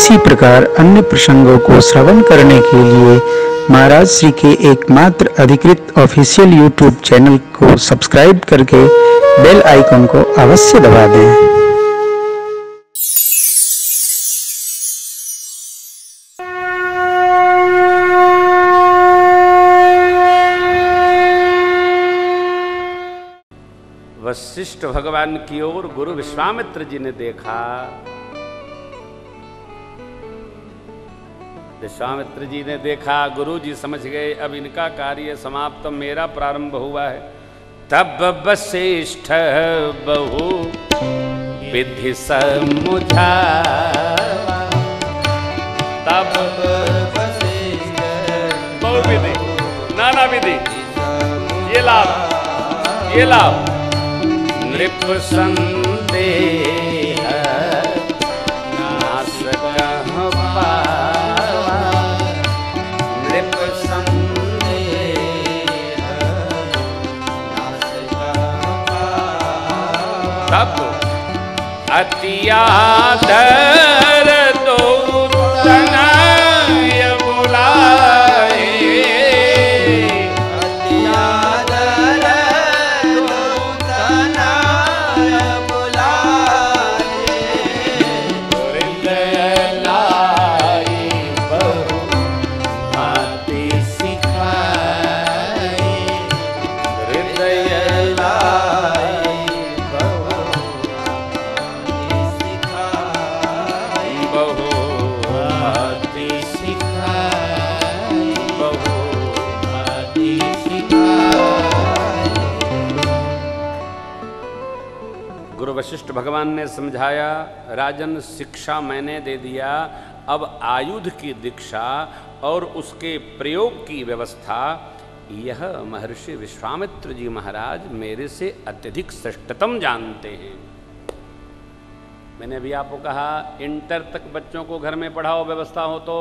इसी प्रकार अन्य प्रसंगों को श्रवण करने के लिए महाराज श्री के एकमात्र अधिकृत ऑफिशियल यूट्यूब चैनल को सब्सक्राइब करके बेल आइकन को अवश्य दबा दें। वशिष्ठ भगवान की ओर गुरु विश्वामित्र जी ने देखा। विश्वामित्र जी ने देखा, गुरु जी समझ गए अब इनका कार्य समाप्त, तो मेरा प्रारंभ हुआ है। तब वशिष्ठ बहु विधि समुझावा, तब वशिष्ठ बहु विधि नाना विधि, ये लाभ ये लाभ, नृप संदेह नास कहु पावा, नृप संदेह नास कहु पावा। तब अति आदर दो तनय बुलाए, वशिष्ठ भगवान ने समझाया, राजन शिक्षा मैंने दे दिया, अब आयुध की दीक्षा और उसके प्रयोग की व्यवस्था यह महर्षि विश्वामित्र जी महाराज मेरे से अत्यधिक श्रेष्ठतम जानते हैं। मैंने अभी आपको कहा इंटर तक बच्चों को घर में पढ़ाओ व्यवस्था हो, तो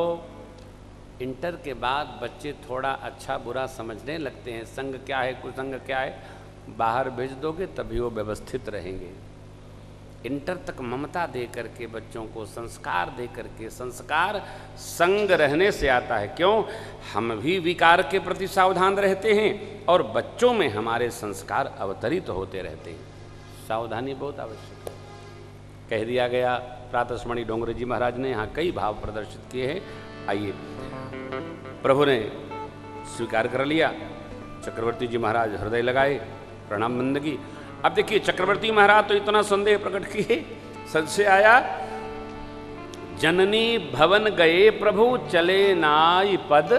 इंटर के बाद बच्चे थोड़ा अच्छा बुरा समझने लगते हैं, संग क्या है कुसंग क्या है, बाहर भेज दोगे तभी वो व्यवस्थित रहेंगे। इंटर तक ममता दे करके बच्चों को संस्कार दे करके, संस्कार संग रहने से आता है। क्यों? हम भी विकार के प्रति सावधान रहते हैं और बच्चों में हमारे संस्कार अवतरित होते रहते हैं। सावधानी बहुत आवश्यक है। कह दिया गया, प्रातस्मरणीय डोंगरे जी महाराज ने यहाँ कई भाव प्रदर्शित किए हैं। आइए, प्रभु ने स्वीकार कर लिया, चक्रवर्ती जी महाराज हृदय लगाए, प्रणाम बंदगी। अब देखिए चक्रवर्ती महाराज तो इतना संदेह प्रकट किए, संशय आया। जननी भवन गए प्रभु चले नाय पद।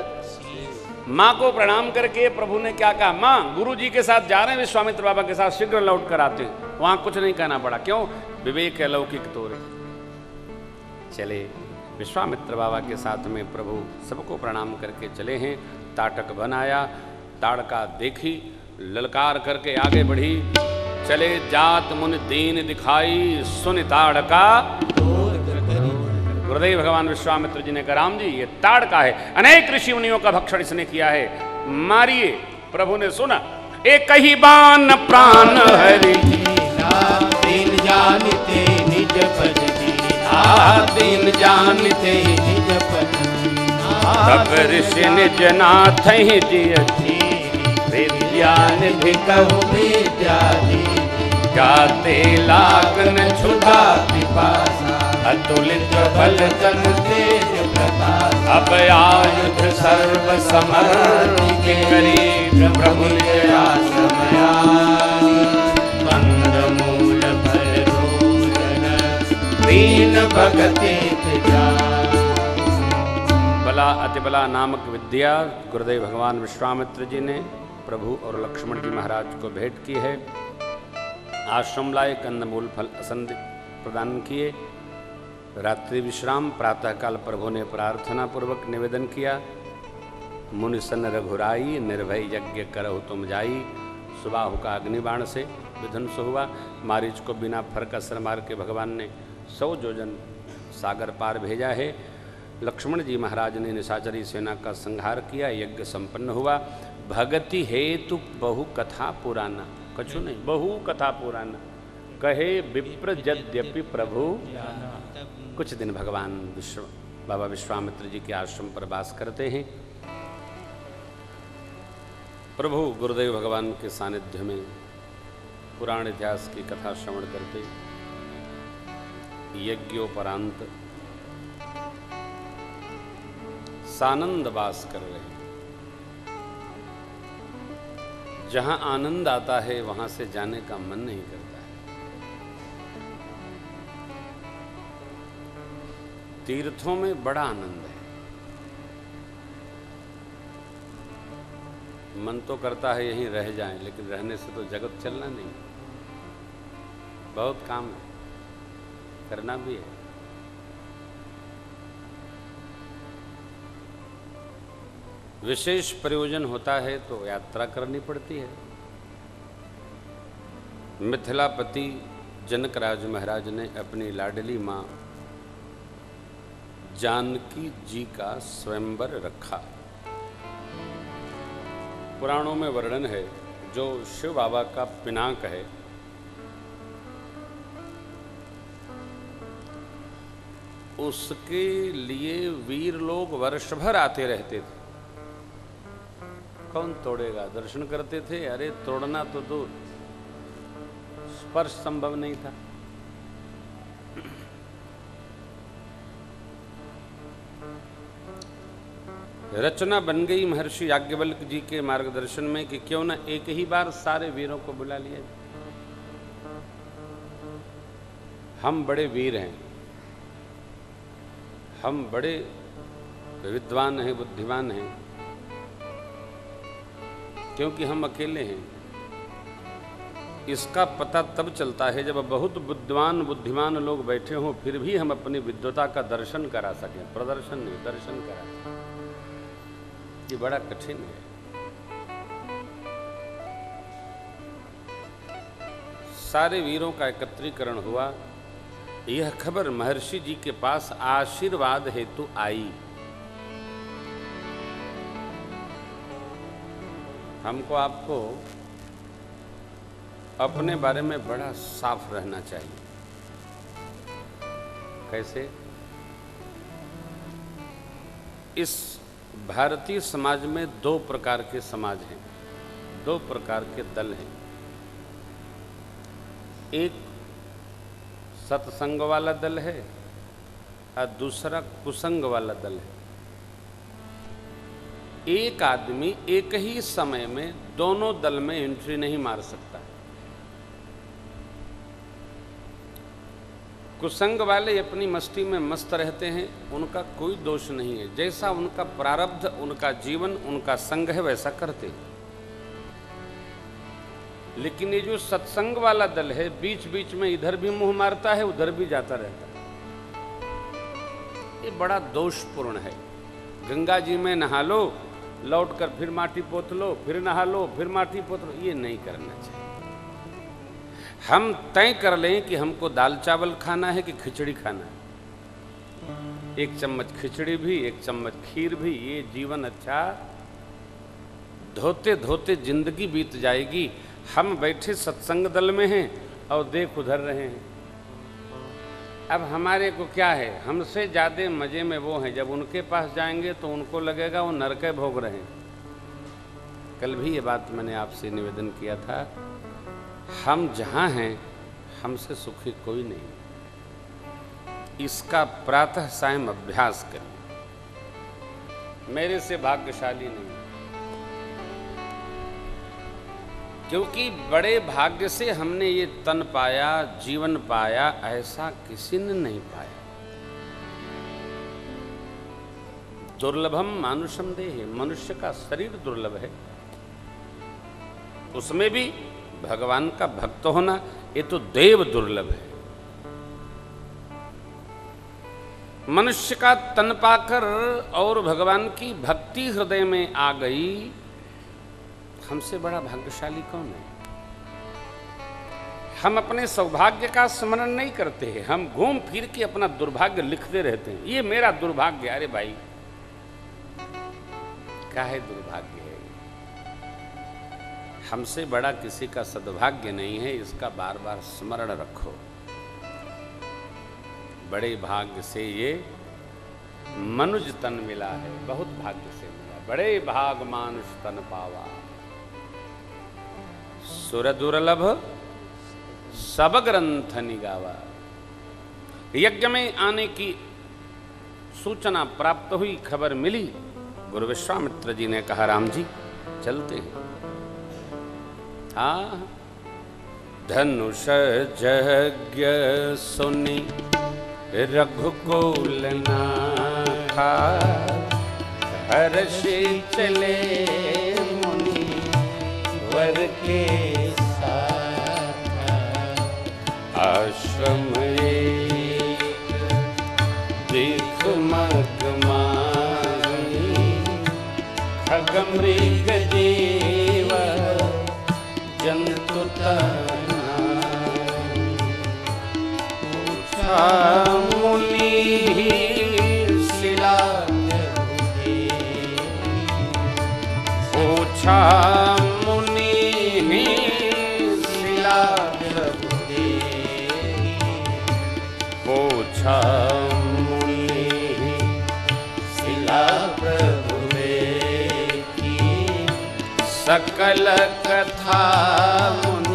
माँ को प्रणाम करके प्रभु ने क्या कहा, माँ गुरु जी के साथ जा रहे हैं, विश्वामित्र बाबा के साथ शीघ्र लौट कर आते हैं। वहां कुछ नहीं कहना पड़ा, क्यों? विवेक अलौकिक तोरे चले विश्वामित्र बाबा के साथ में प्रभु सबको प्रणाम करके चले हैं। ताटक बनाया, ताड़का देखी, ललकार करके आगे बढ़ी, चले जात मुनि दीन दिखाई सुन ताड़का। गुरुदेव भगवान विश्वामित्र जी ने कहा, राम जी ये ताड़का है, अनेक ऋषि मुनियों का भक्षण इसने किया है, मारिए। प्रभु ने सुना, एक ही बाण प्राण हरि तीन जानते निज पद दीना, तीन जानते निज पद दीना। तब ऋषि निज नाथ ही जी ज्ञान भी कहु विद्या गाते लागन छुधा पिपासा, अतुलित बल तन तेज प्रताप। अब आयुध सर्व समर्थ के करीब प्रभु दया समया, बंद मूल फल रोशन दीन भगति त्याग। बला अति बला नामक विद्या गुरुदेव भगवान विश्वामित्र जी ने प्रभु और लक्ष्मण जी महाराज को भेंट की है। आश्रम लाए, कंदमूल फल असंध प्रदान किए, रात्रि विश्राम। प्रातःकाल प्रभु ने प्रार्थना पूर्वक निवेदन किया, मुनिसन रघुराई निर्भय यज्ञ करहु तुम जाई। सुबाहु का अग्निबाण से विध्वंस हुआ, मारीच को बिना फर्क असर मार के भगवान ने 100 योजन सागर पार भेजा है। लक्ष्मण जी महाराज ने निशाचरी सेना का संहार किया, यज्ञ संपन्न हुआ। भगति हेतु बहु कथा पुराना, कछु नहीं बहु कथा पुराना, कहे विप्र यद्यपि प्रभु। कुछ दिन भगवान बाबा विश्वामित्र जी के आश्रम पर वास करते हैं। प्रभु गुरुदेव भगवान के सानिध्य में पुराण इतिहास की कथा श्रवण करते यज्ञोपरांत सानंद वास कर रहे हैं। जहां आनंद आता है वहां से जाने का मन नहीं करता है। तीर्थों में बड़ा आनंद है, मन तो करता है यहीं रह जाएं, लेकिन रहने से तो जगत चलना नहीं, बहुत काम है, करना भी है। विशेष प्रयोजन होता है तो यात्रा करनी पड़ती है। मिथिलापति जनक राज महाराज ने अपनी लाडली माँ जानकी जी का स्वयंवर रखा। पुराणों में वर्णन है, जो शिव बाबा का पिनाक है, उसके लिए वीर लोग वर्ष भर आते रहते थे। कौन तोड़ेगा? दर्शन करते थे, अरे तोड़ना तो दूर, स्पर्श संभव नहीं था। रचना बन गई महर्षि याज्ञवल्क जी के मार्गदर्शन में कि क्यों न एक ही बार सारे वीरों को बुला लिया जाए। हम बड़े वीर हैं, हम बड़े विद्वान हैं, बुद्धिमान हैं, क्योंकि हम अकेले हैं। इसका पता तब चलता है जब बहुत बुद्धिमान लोग बैठे हों, फिर भी हम अपनी विद्वता का दर्शन करा सकें। प्रदर्शन नहीं, दर्शन करा सकें, ये बड़ा कठिन है। सारे वीरों का एकत्रीकरण हुआ। यह खबर महर्षि जी के पास आशीर्वाद हेतु आई। हमको आपको अपने बारे में बड़ा साफ रहना चाहिए। कैसे? इस भारतीय समाज में दो प्रकार के समाज हैं, दो प्रकार के दल हैं। एक सत्संग वाला दल है और दूसरा कुसंग वाला दल है। एक आदमी एक ही समय में दोनों दल में एंट्री नहीं मार सकता। कुसंग वाले अपनी मस्ती में मस्त रहते हैं, उनका कोई दोष नहीं है, जैसा उनका प्रारब्ध, उनका जीवन, उनका संग है वैसा करते हैं। लेकिन ये जो सत्संग वाला दल है, बीच बीच में इधर भी मुंह मारता है, उधर भी जाता रहता है। ये बड़ा दोषपूर्ण है। गंगा जी में नहा लो, लौट कर फिर माटी पोत लो, फिर नहा लो, फिर माटी पोत लो, ये नहीं करना चाहिए। हम तय कर लें कि हमको दाल चावल खाना है कि खिचड़ी खाना है। एक चम्मच खिचड़ी भी, एक चम्मच खीर भी, ये जीवन अच्छा धोते धोते जिंदगी बीत जाएगी। हम बैठे सत्संग दल में हैं और देख उधर रहे हैं। अब हमारे को क्या है, हमसे ज़्यादा मज़े में वो हैं। जब उनके पास जाएंगे तो उनको लगेगा वो नरके भोग रहे हैं। कल भी ये बात मैंने आपसे निवेदन किया था, हम जहाँ हैं हमसे सुखी कोई नहीं। इसका प्रातः सायं अभ्यास करें। मेरे से भाग्यशाली नहीं, क्योंकि बड़े भाग्य से हमने ये तन पाया, जीवन पाया, ऐसा किसी ने नहीं पाया। दुर्लभम मानुषम देह, मनुष्य का शरीर दुर्लभ है, उसमें भी भगवान का भक्त होना, ये तो देव दुर्लभ है। मनुष्य का तन पाकर और भगवान की भक्ति हृदय में आ गई, हमसे बड़ा भाग्यशाली कौन है? हम अपने सौभाग्य का स्मरण नहीं करते हैं, हम घूम फिर के अपना दुर्भाग्य लिखते रहते हैं। ये मेरा दुर्भाग्य, अरे भाई काहे दुर्भाग्य? हमसे बड़ा किसी का सद्भाग्य नहीं है, इसका बार बार स्मरण रखो। बड़े भाग्य से ये मनुज तन मिला है, बहुत भाग्य से मिला, बड़े भाग मानुष तन पावा। सुर दुर्लभ सब ग्रंथ निगावा। यज्ञ में आने की सूचना प्राप्त हुई, खबर मिली। गुरु विश्वामित्र जी ने कहा, राम जी चलते हैं। हाँ, धनुष यज्ञ सुनी रघुकुल नाथा, हर्षि चले मुनि वर के साथा। आश्रम दिख मग माही, खग मृग जीव जंतु मुनि शिला ओछा मुनि शिला ओछा मुनि शिला प्रभु की सकल कथा मुनि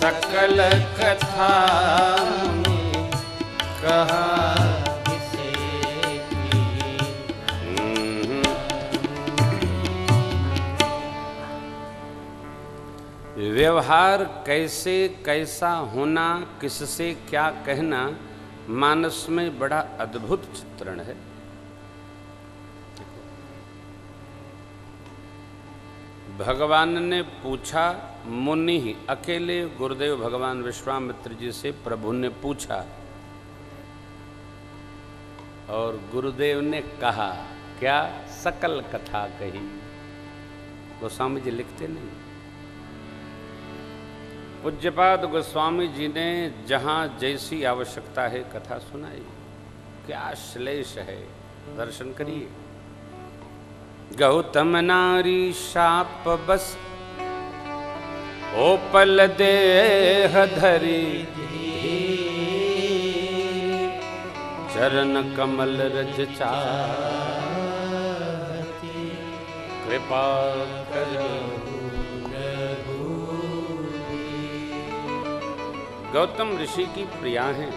सकल कथा में कहा किसे की। व्यवहार कैसे कैसा होना, किससे क्या कहना, मानस में बड़ा अद्भुत चित्रण है। भगवान ने पूछा, मुनि ही अकेले गुरुदेव भगवान विश्वामित्र जी से प्रभु ने पूछा और गुरुदेव ने कहा, क्या सकल कथा कही। गोस्वामी जी लिखते नहीं, पूज्यपाद गोस्वामी जी ने जहाँ जैसी आवश्यकता है कथा सुनाई। क्या श्लेष है, दर्शन करिए। गौतम नारी शाप बस, ओपल देह धरी, चरण कमल रज चाती, कृपा करो रघुवीर। गौतम ऋषि की प्रिया हैं,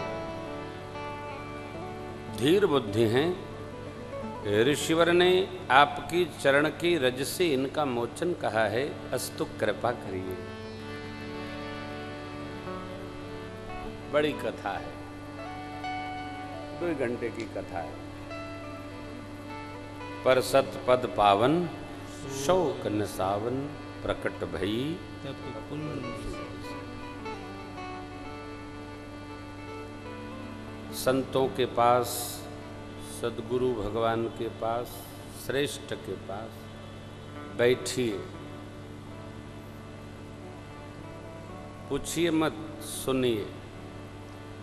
धीर बुद्धि हैं। ऋषिवर ने आपकी चरण की रज से इनका मोचन कहा है, अस्तु कृपा करिए। बड़ी कथा है, 2 घंटे की कथा है। पर सत पद पावन, शोक निसावन, प्रकट भई संतों के पास, सदगुरु भगवान के पास, श्रेष्ठ के पास बैठिए, पूछिए मत, सुनिए।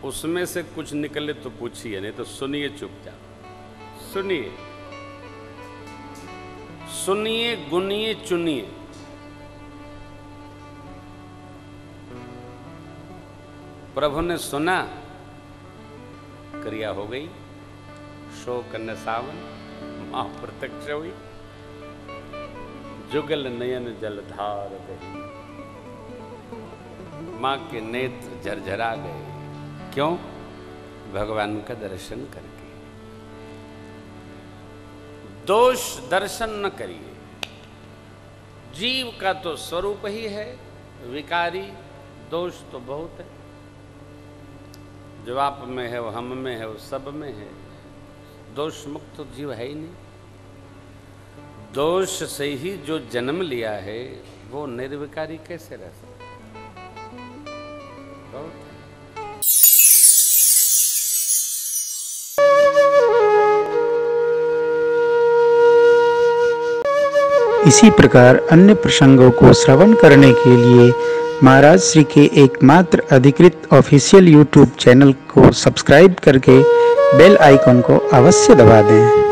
उसमें से कुछ निकले तो पूछिए, नहीं तो सुनिए चुपचाप। सुनिए, सुनिए, गुनिए, चुनिए। प्रभु ने सुना, क्रिया हो गई, शोक न सावन, मां प्रत्यक्ष हुई, जुगल नयन जलधार गई, मां के नेत्र झरझरा गए। क्यों? भगवान का दर्शन करके। दोष दर्शन न करिए। जीव का तो स्वरूप ही है विकारी, दोष तो बहुत है। जो आप में है वो हम में है, वो सब में है। दोष मुक्त जीव है ही नहीं। दोष से ही जो जन्म लिया है वो निर्विकारी कैसे रह सकता है? इसी प्रकार अन्य प्रसंगों को श्रवण करने के लिए महाराज श्री के एकमात्र अधिकृत ऑफिशियल यूट्यूब चैनल को सब्सक्राइब करके बेल आइकन को अवश्य दबा दें।